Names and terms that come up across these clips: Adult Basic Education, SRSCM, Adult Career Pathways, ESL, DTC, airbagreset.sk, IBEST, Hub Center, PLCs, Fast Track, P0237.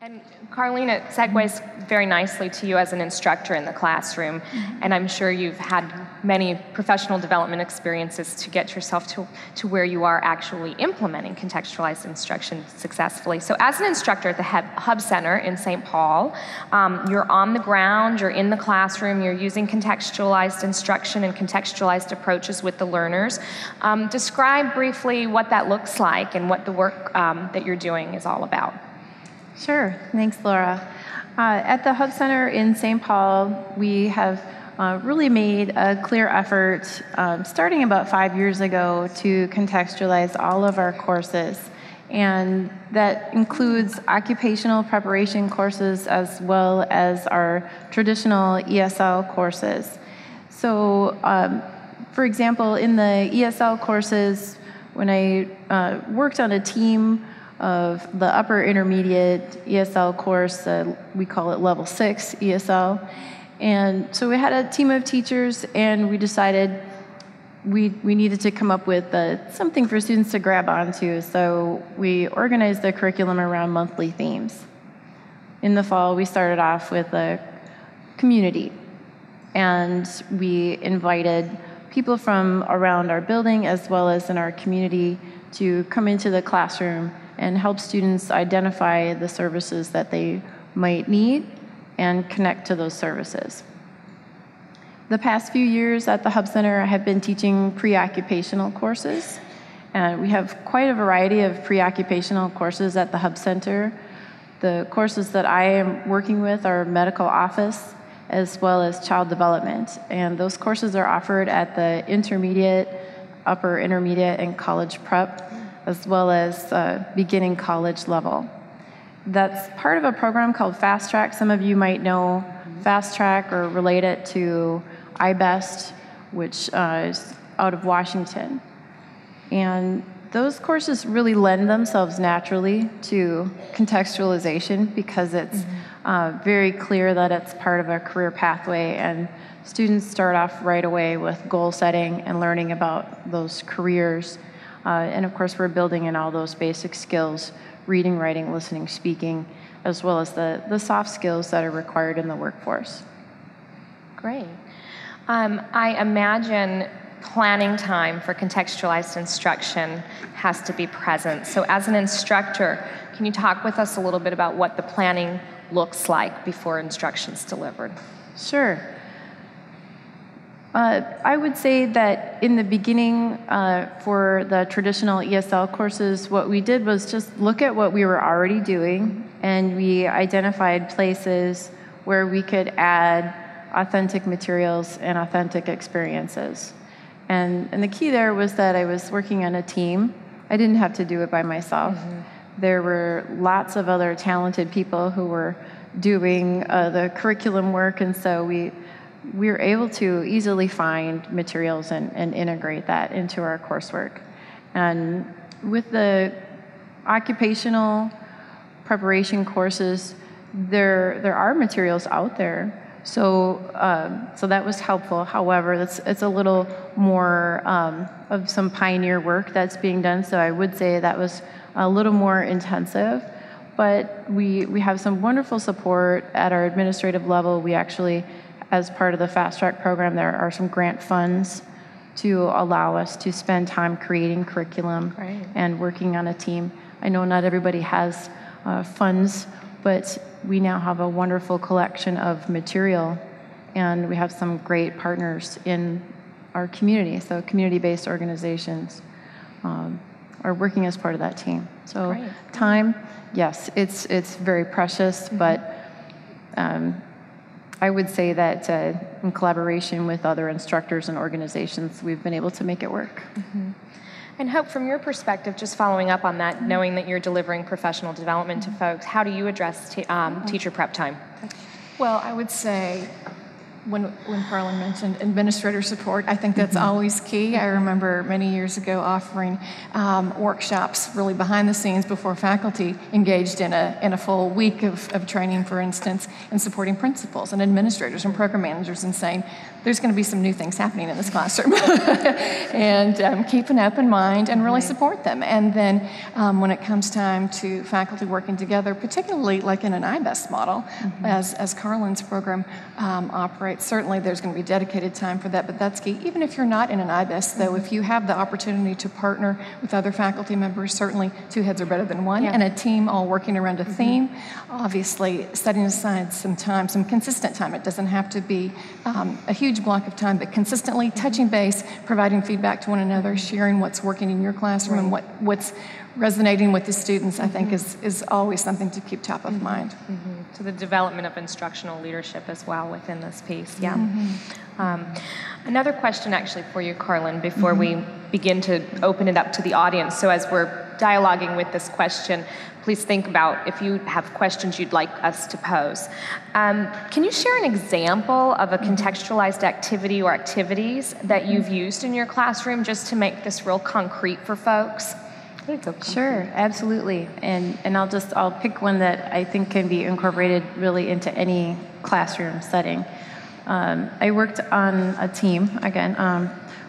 And Carlene, it segues very nicely to you as an instructor in the classroom, and I'm sure you've had many professional development experiences to get yourself to where you are actually implementing contextualized instruction successfully. So as an instructor at the Hub Center in St. Paul, you're on the ground, you're in the classroom, you're using contextualized instruction and contextualized approaches with the learners. Describe briefly what that looks like and what the work that you're doing is all about. Sure. Thanks, Laura. At the Hub Center in St. Paul, we have really made a clear effort, starting about 5 years ago, to contextualize all of our courses. And that includes occupational preparation courses as well as our traditional ESL courses. So, for example, in the ESL courses, when I worked on a team of the upper intermediate ESL course, we call it level 6 ESL. And so we had a team of teachers, and we decided we needed to come up with something for students to grab onto, so we organized the curriculum around monthly themes. In the fall, we started off with a community, and we invited people from around our building as well as in our community to come into the classroom and help students identify the services that they might need and connect to those services. The past few years at the Hub Center, I have been teaching pre-occupational courses. And we have quite a variety of pre-occupational courses at the Hub Center. The courses that I am working with are medical office as well as child development. And those courses are offered at the intermediate, upper intermediate, and college prep, as well as beginning college level. That's part of a program called Fast Track. Some of you might know Fast Track or relate it to IBEST, which is out of Washington. And those courses really lend themselves naturally to contextualization because it's very clear that it's part of a career pathway, and students start off right away with goal setting and learning about those careers. And of course, we're building in all those basic skills, reading, writing, listening, speaking, as well as the soft skills that are required in the workforce. Great. I imagine planning time for contextualized instruction has to be present. So as an instructor, can you talk with us a little bit about what the planning looks like before instruction's delivered? Sure. I would say that in the beginning, for the traditional ESL courses, what we did was just look at what we were already doing, and we identified places where we could add authentic materials and authentic experiences. And the key there was that I was working on a team. I didn't have to do it by myself. There were lots of other talented people who were doing the curriculum work, and so we were able to easily find materials and integrate that into our coursework. And with the occupational preparation courses, there are materials out there, so so that was helpful. However, it's a little more of some pioneer work that's being done, so I would say that was a little more intensive. But we have some wonderful support at our administrative level. We actually, as part of the Fast Track program, there are some grant funds to allow us to spend time creating curriculum and working on a team. I know not everybody has funds, but we now have a wonderful collection of material, and we have some great partners in our community, so community-based organizations are working as part of that team. So time, yes, it's very precious, but I would say that in collaboration with other instructors and organizations, we've been able to make it work. And Hope, from your perspective, just following up on that, knowing that you're delivering professional development to folks, how do you address teacher prep time? Well, I would say when Carlin mentioned administrator support, I think that's always key. I remember many years ago offering workshops really behind the scenes before faculty engaged in a full week of training, for instance, and supporting principals and administrators and program managers and saying, there's going to be some new things happening in this classroom. And keep an open mind and really support them. And then when it comes time to faculty working together, particularly like in an IBEST model, as Carlin's program operates, certainly there's going to be dedicated time for that, but that's key. Even if you're not in an IBEST, though, if you have the opportunity to partner with other faculty members, certainly two heads are better than one, and a team all working around a theme, obviously setting aside some time, some consistent time. It doesn't have to be a huge block of time, but consistently touching base, providing feedback to one another, sharing what's working in your classroom and what's resonating with the students, I think, is always something to keep top of mind. So the development of instructional leadership as well within this piece, another question actually for you, Carlin, before we begin to open it up to the audience. So as we're dialoguing with this question, please think about if you have questions you'd like us to pose. Can you share an example of a contextualized activity or activities that you've used in your classroom just to make this real concrete for folks? Sure, absolutely. And I'll pick one that I think can be incorporated really into any classroom setting. I worked on a team, again,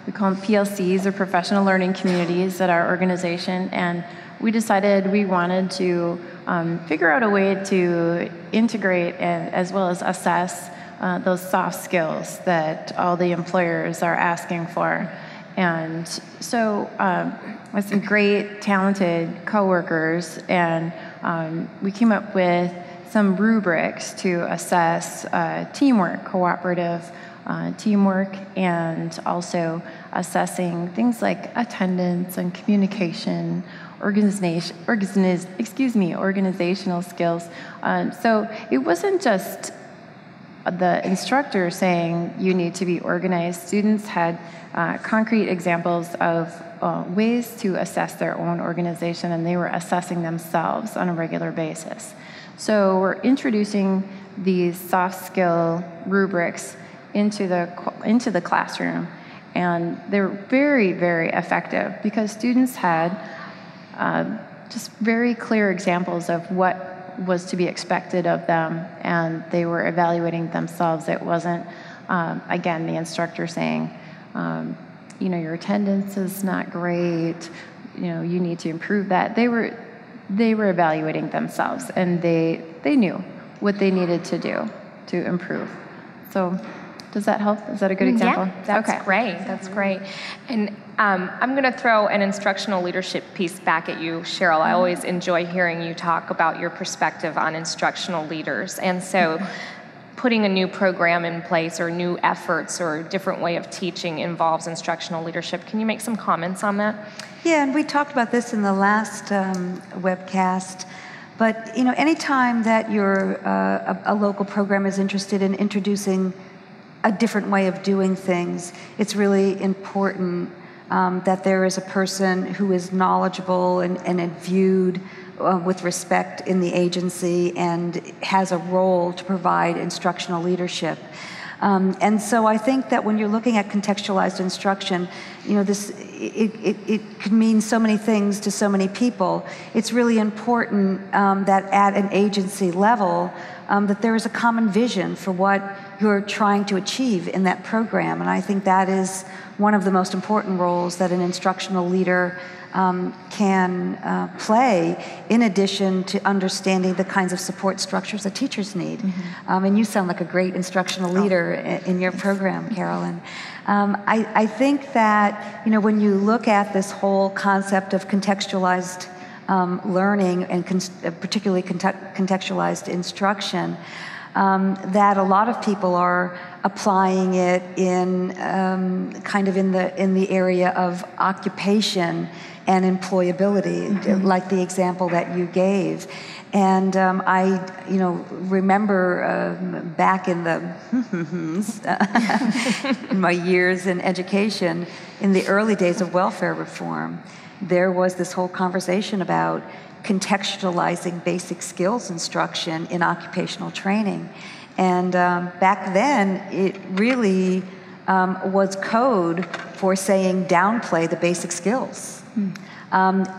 we call them PLCs, or professional learning communities, at our organization, and we decided we wanted to figure out a way to integrate and as well as assess those soft skills that all the employers are asking for. And so with some great, talented coworkers, and we came up with some rubrics to assess teamwork, cooperative teamwork, and also assessing things like attendance and communication, organizational skills. So it wasn't just the instructor saying you need to be organized. Students had concrete examples of ways to assess their own organization, and they were assessing themselves on a regular basis. So we're introducing these soft skill rubrics into the classroom, and they're very, very effective because students had just very clear examples of what was to be expected of them, and they were evaluating themselves. It wasn't, again, the instructor saying, you know, your attendance is not great, you know, you need to improve that. They were evaluating themselves, and they knew what they needed to do to improve. So does that help? Is that a good example? Yeah, that's great. That's great. And I'm going to throw an instructional leadership piece back at you, Cheryl. I always enjoy hearing you talk about your perspective on instructional leaders. And so putting a new program in place or new efforts or a different way of teaching involves instructional leadership. Can you make some comments on that? Yeah, and we talked about this in the last webcast. But you know, any time that your a local program is interested in introducing a different way of doing things, it's really important that there is a person who is knowledgeable and viewed with respect in the agency and has a role to provide instructional leadership. And so I think that when you're looking at contextualized instruction, you know, it could mean so many things to so many people. It's really important that at an agency level that there is a common vision for what you're trying to achieve in that program. And I think that is one of the most important roles that an instructional leader can play, in addition to understanding the kinds of support structures that teachers need. And you sound like a great instructional leader in your program, Carolyn. I think that, you know, when you look at this whole concept of contextualized learning and particularly contextualized instruction, that a lot of people are applying it in kind of in the area of occupation and employability, like the example that you gave. And I, you know, remember back in the in my years in education, in the early days of welfare reform, there was this whole conversation about contextualizing basic skills instruction in occupational training. And back then, it really was code for saying downplay the basic skills. Mm.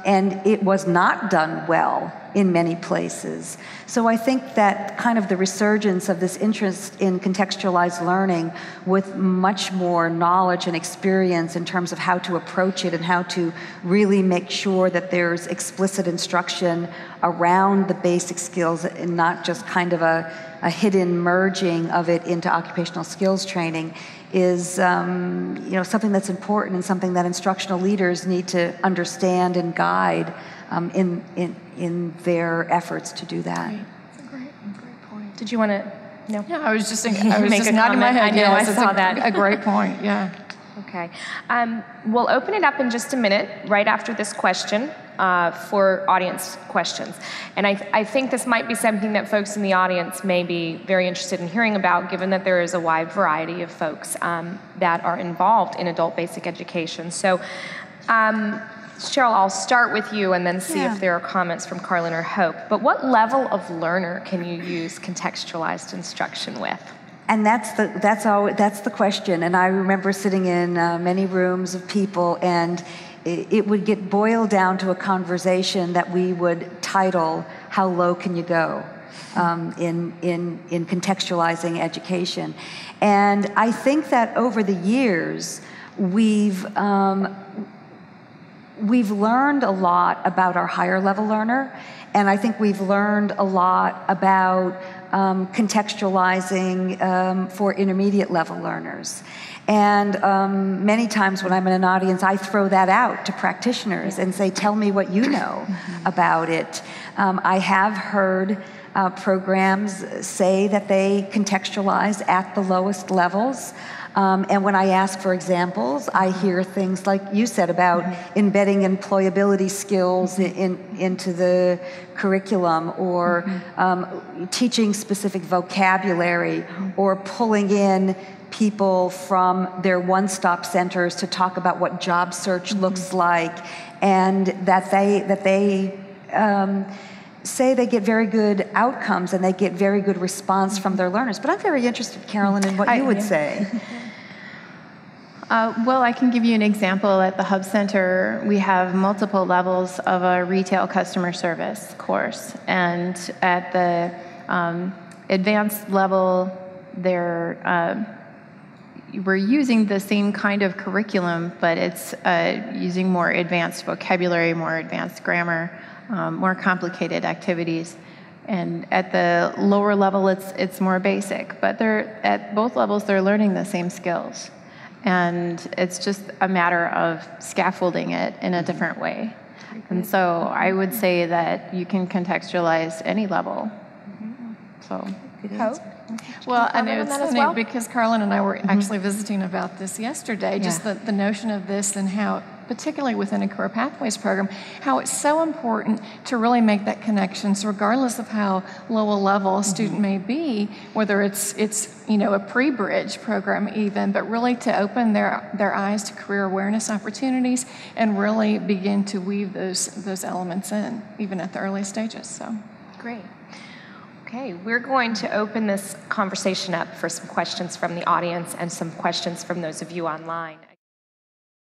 And it was not done well in many places. So I think that kind of the resurgence of this interest in contextualized learning with much more knowledge and experience in terms of how to approach it and how to really make sure that there's explicit instruction around the basic skills and not just kind of a hidden merging of it into occupational skills training is you know, something that's important and something that instructional leaders need to understand and guide in their efforts to do that. Great. That's a great point. Did you want to? No. Yeah, I was just thinking. I was just nodding my head. Yeah, I saw that. A great point. Yeah. Okay. We'll open it up in just a minute, right after this question, for audience questions. And I think this might be something that folks in the audience may be very interested in hearing about, given that there is a wide variety of folks that are involved in adult basic education. So. Cheryl, I'll start with you and then see if there are comments from Carlin or Hope. But what level of learner can you use contextualized instruction with? And that's the question. And I remember sitting in many rooms of people, and it would get boiled down to a conversation that we would title, "How low can you go?" in contextualizing education. And I think that over the years, we've learned a lot about our higher level learner, and I think we've learned a lot about contextualizing for intermediate level learners. And many times when I'm in an audience, I throw that out to practitioners and say, tell me what you know about it. I have heard programs say that they contextualize at the lowest levels. And when I ask for examples, I hear things like you said about embedding employability skills into the curriculum, or teaching specific vocabulary, or pulling in people from their one-stop centers to talk about what job search looks like, and that they say they get very good outcomes and they get very good response from their learners. But I'm very interested, Carolyn, in what you would say. Well, I can give you an example. At the Hub Center, we have multiple levels of a retail customer service course. And at the advanced level, we're using the same kind of curriculum, but it's using more advanced vocabulary, more advanced grammar, more complicated activities. And at the lower level, it's more basic. But at both levels, they're learning the same skills. And it's just a matter of scaffolding it in a different way. And so I would say that you can contextualize any level. So. Well, I know it's funny because Carlin and I were actually visiting about this yesterday, just the notion of this and how, particularly within a Career Pathways program, how it's so important to really make that connection. So regardless of how low a level a student may be, whether it's you know, a pre-bridge program even, but really to open their eyes to career awareness opportunities and really begin to weave those elements in, even at the early stages. So great. Okay, we're going to open this conversation up for some questions from the audience and some questions from those of you online.